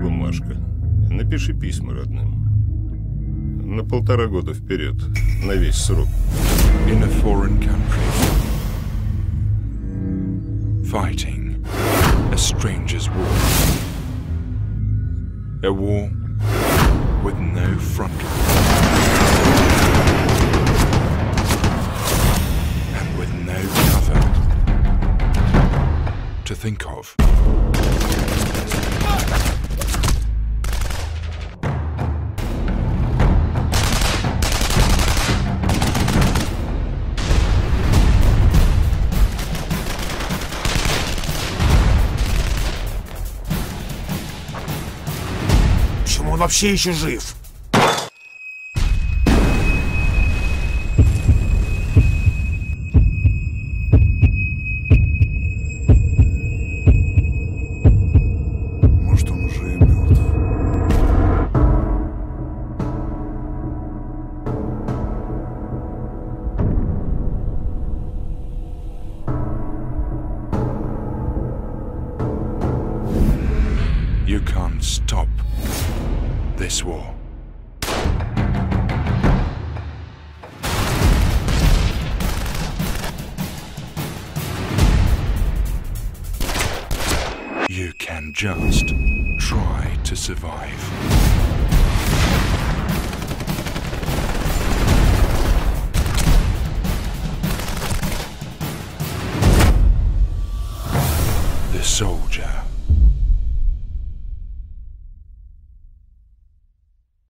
бумажка. Напиши письма родным. На 1,5 года вперед, на весь срок. In a foreign country, fighting a stranger's war, a war with no front, and with no cover to think of. Он вообще еще жив. Может, он уже и мертв. You can't stop this war. You can just try to survive.